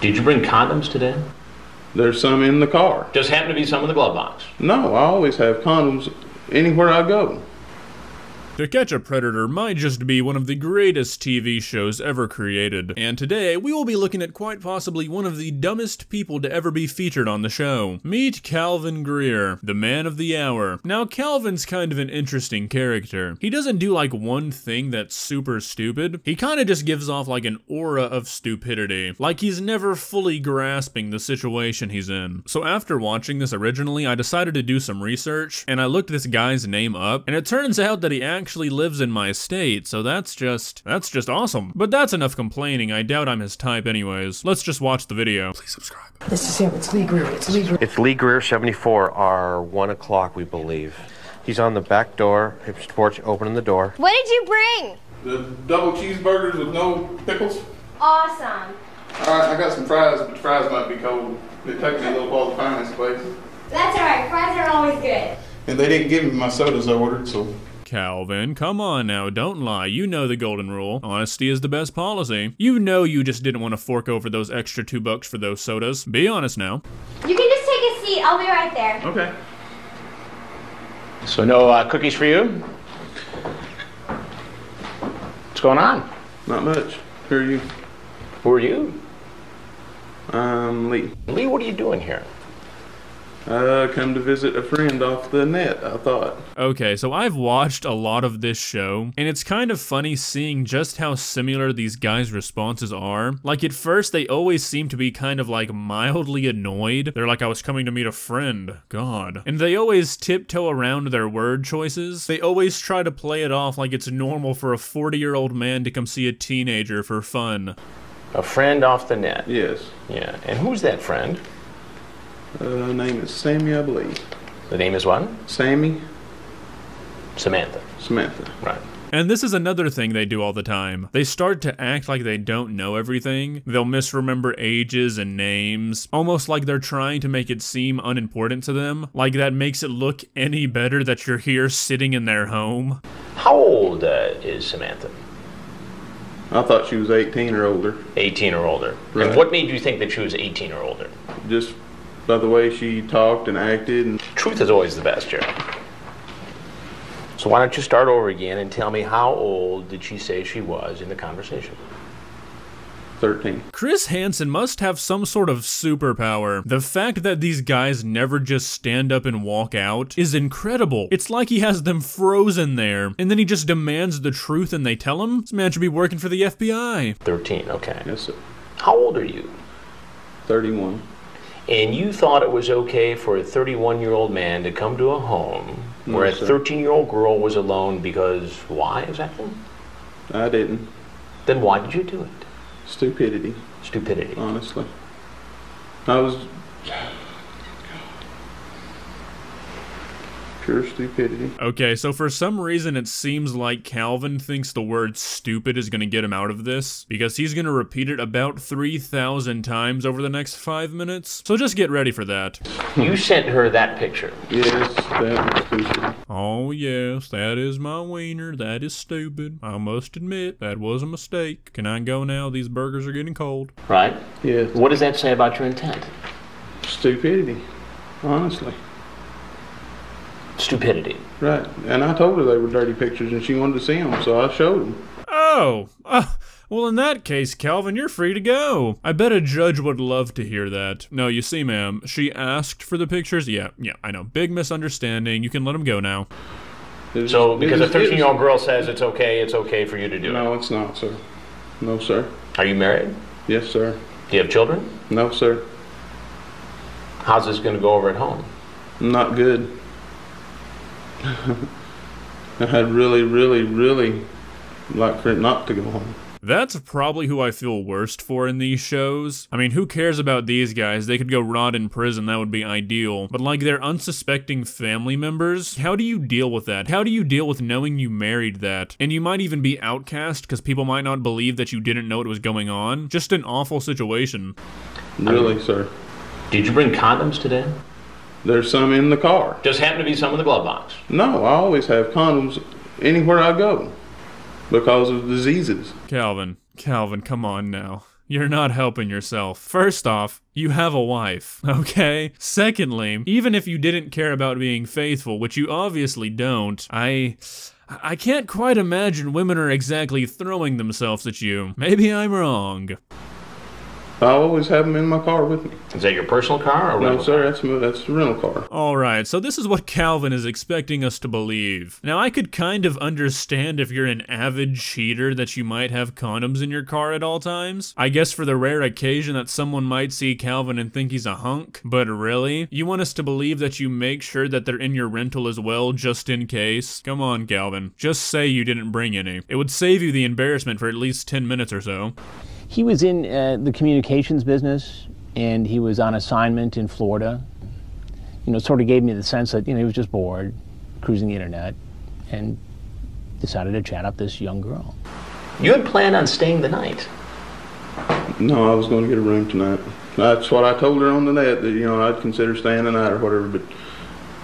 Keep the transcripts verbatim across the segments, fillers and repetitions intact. Did you bring condoms today? There's some in the car. Just happen to be some in the glove box? No, I always have condoms anywhere I go. To Catch a Predator might just be one of the greatest T V shows ever created, and today we will be looking at quite possibly one of the dumbest people to ever be featured on the show. Meet Calvin Greer, the man of the hour. Now, Calvin's kind of an interesting character. He doesn't do like one thing that's super stupid. He kind of just gives off like an aura of stupidity, like he's never fully grasping the situation he's in. So after watching this originally, I decided to do some research, and I looked this guy's name up, and it turns out that he actually actually lives in my state, so that's just, that's just awesome. But that's enough complaining, I doubt I'm his type anyways. Let's just watch the video. Please subscribe. This is him, it's Lee Greer, it's Lee Greer. It's Lee Greer, seventy-four, our one o'clock, we believe. He's on the back door, his porch, opening the door. What did you bring? The double cheeseburgers with no pickles. Awesome. All right, I got some fries, but the fries might be cold. They took me a little while to find this place. That's all right, fries are always good. And they didn't give me my sodas I ordered, so... Calvin, come on now, don't lie. You know the golden rule. Honesty is the best policy. You know you just didn't want to fork over those extra two bucks for those sodas. Be honest now. You can just take a seat. I'll be right there. Okay. So no uh, cookies for you? What's going on? Not much. Who are you? Who are you? Um, Lee. Lee, what are you doing here? Uh, come to visit a friend off the net, I thought. Okay, so I've watched a lot of this show, and it's kind of funny seeing just how similar these guys' responses are. Like, at first, they always seem to be kind of, like, mildly annoyed. They're like, I was coming to meet a friend. God. And they always tiptoe around their word choices. They always try to play it off like it's normal for a forty-year-old man to come see a teenager for fun. A friend off the net? Yes. Yeah, and who's that friend? Uh, name is Sammy, I believe. The name is what? Sammy. Samantha. Samantha. Right. And this is another thing they do all the time. They start to act like they don't know everything. They'll misremember ages and names, almost like they're trying to make it seem unimportant to them. Like that makes it look any better that you're here sitting in their home. How old uh, is Samantha? I thought she was eighteen or older. eighteen or older. Right. And what made you think that she was eighteen or older? Just... by the way she talked and acted. And truth is always the best, Jerry. So why don't you start over again and tell me how old did she say she was in the conversation? thirteen. Chris Hansen must have some sort of superpower. The fact that these guys never just stand up and walk out is incredible. It's like he has them frozen there, and then he just demands the truth and they tell him? This man should be working for the F B I. thirteen, okay. Yes, sir. How old are you? thirty-one. And you thought it was okay for a thirty-one-year-old man to come to a home where yes, a thirteen-year-old girl was alone because why exactly? I didn't. Then why did you do it? Stupidity. Stupidity. Honestly. I was... Pure stupidity. Okay, so for some reason it seems like Calvin thinks the word stupid is gonna get him out of this, because he's gonna repeat it about three thousand times over the next five minutes. So just get ready for that. You sent her that picture. Yes, that was stupid. Oh yes, that is my wiener. That is stupid. I must admit, that was a mistake. Can I go now? These burgers are getting cold. Right? Yes. What does that say about your intent? Stupidity, honestly. Stupidity. Right, and I told her they were dirty pictures and she wanted to see them, so I showed them. Oh, uh, well in that case, Calvin, you're free to go. I bet a judge would love to hear that. No, you see, ma'am, she asked for the pictures. Yeah, yeah, I know, big misunderstanding. You can let them go now. It's, so, because a thirteen-year-old girl says it's okay, it's okay for you to do no, it? No, it's not, sir. No, sir. Are you married? Yes, sir. Do you have children? No, sir. How's this gonna go over at home? Not good. I'd really, really, really like for it not to go home. That's probably who I feel worst for in these shows. I mean, who cares about these guys? They could go rot in prison, that would be ideal. But like their unsuspecting family members, how do you deal with that? How do you deal with knowing you married that? And you might even be outcast because people might not believe that you didn't know what was going on. Just an awful situation. Really, I mean, sir. Did you bring condoms today? There's some in the car. Just happen to be some in the glove box? No, I always have condoms anywhere I go because of diseases. Calvin, Calvin, come on now. You're not helping yourself. First off, you have a wife, okay? Secondly, even if you didn't care about being faithful, which you obviously don't, I... I can't quite imagine women are exactly throwing themselves at you. Maybe I'm wrong. I always have them in my car with me. Is that your personal car? Or no, sir, that's, that's the rental car. All right, so this is what Calvin is expecting us to believe. Now, I could kind of understand if you're an avid cheater that you might have condoms in your car at all times. I guess for the rare occasion that someone might see Calvin and think he's a hunk, but really? You want us to believe that you make sure that they're in your rental as well, just in case? Come on, Calvin. Just say you didn't bring any. It would save you the embarrassment for at least ten minutes or so. He was in uh, the communications business, and he was on assignment in Florida. You know, it sort of gave me the sense that, you know, he was just bored, cruising the internet, and decided to chat up this young girl. You had planned on staying the night. No, I was going to get a room tonight. That's what I told her on the net, that, you know, I'd consider staying the night or whatever, but...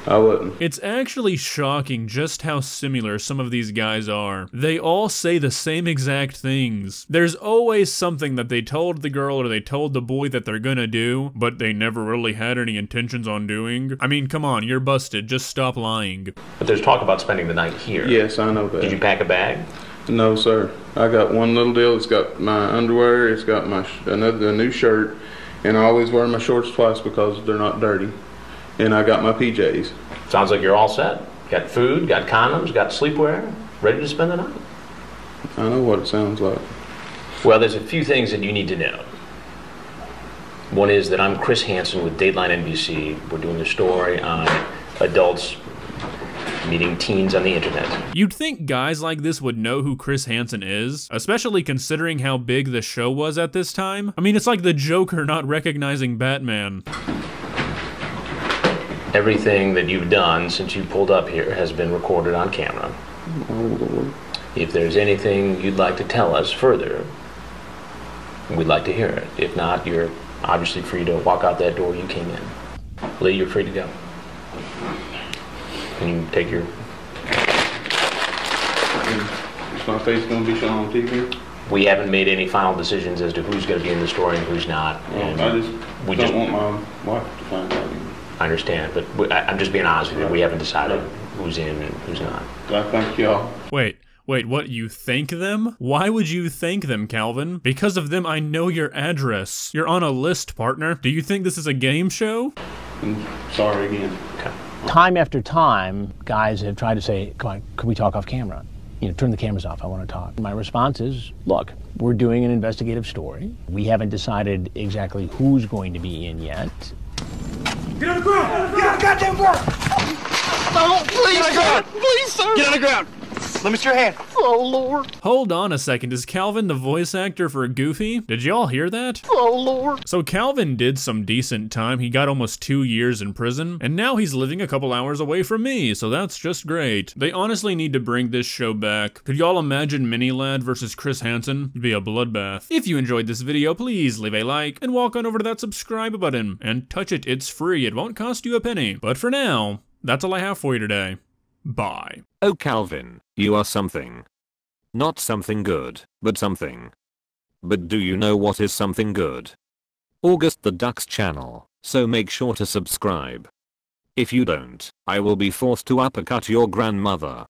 I wouldn't. It's actually shocking just how similar some of these guys are. They all say the same exact things. There's always something that they told the girl or they told the boy that they're gonna do, but they never really had any intentions on doing. I mean, come on, you're busted. Just stop lying. But there's talk about spending the night here. Yes, I know that. Did you pack a bag? No, sir. I got one little deal. It's got my underwear, it's got my sh another a new shirt, and I always wear my shorts twice because they're not dirty. And I got my P Js. Sounds like you're all set. Got food, got condoms, got sleepwear, ready to spend the night. I know what it sounds like. Well, there's a few things that you need to know. One is that I'm Chris Hansen with Dateline N B C. We're doing a story on adults meeting teens on the internet. You'd think guys like this would know who Chris Hansen is, especially considering how big the show was at this time. I mean, it's like the Joker not recognizing Batman. Everything that you've done since you pulled up here has been recorded on camera. If there's anything you'd like to tell us further, we'd like to hear it. If not, you're obviously free to walk out that door you came in. Lee, you're free to go. And you take your... Is my face going to be shown on T V? We haven't made any final decisions as to who's going to be in the story and who's not. And well, I just we don't just... want my wife to find out. I understand, but we, I, I'm just being honest with you. We haven't decided who's in and who's not. I thank y'all. Wait, wait, what? You thank them? Why would you thank them, Calvin? Because of them, I know your address. You're on a list, partner. Do you think this is a game show? I'm sorry again. Okay. Time after time, guys have tried to say, come on, can we talk off camera? You know, turn the cameras off, I want to talk. My response is, look, we're doing an investigative story. We haven't decided exactly who's going to be in yet. Get on the ground! Get on the goddamn ground! Oh, please, God! Please, sir! Get on the ground! Let me see your hand. Oh, Lord. Hold on a second. Is Calvin the voice actor for Goofy? Did y'all hear that? Oh, Lord. So Calvin did some decent time. He got almost two years in prison, and now he's living a couple hours away from me, so that's just great. They honestly need to bring this show back. Could y'all imagine Mini Lad versus Chris Hansen? It'd be a bloodbath. If you enjoyed this video, please leave a like and walk on over to that subscribe button and touch it. It's free. It won't cost you a penny. But for now, that's all I have for you today. Bye. Oh, Calvin, you are something. Not something good, but something. But do you know what is something good? August the Duck's channel, so make sure to subscribe. If you don't, I will be forced to uppercut your grandmother.